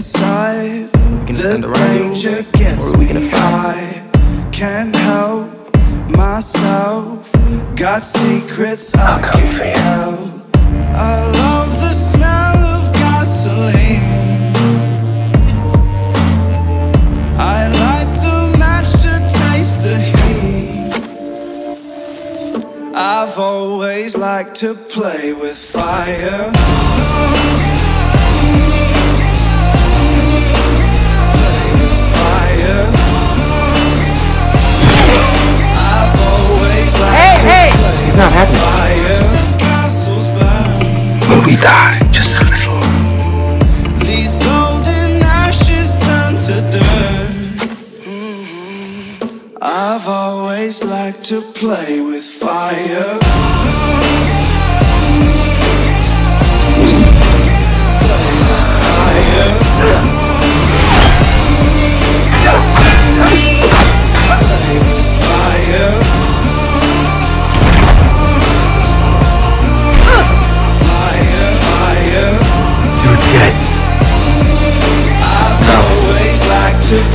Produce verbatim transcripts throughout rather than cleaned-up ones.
inside. We can stand around you, or we can fight. Can't help myself. Got secrets I can't tell. I love the smell of gasoline. I light the match to taste the heat. I've always liked to play with fire. Not happening. Will we die? Just a little. These golden ashes turn to dirt. Mm-hmm. I've always liked to play with fire.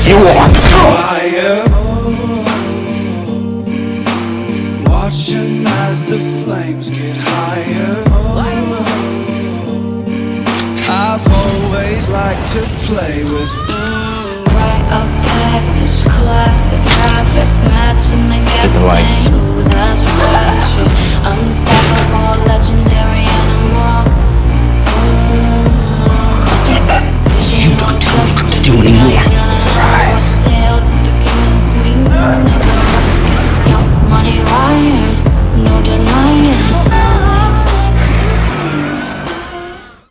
You are fire. Watching as the flames get higher. I've always liked to play with mm, rite of passage, classic habit, matching the gas tank. That's right.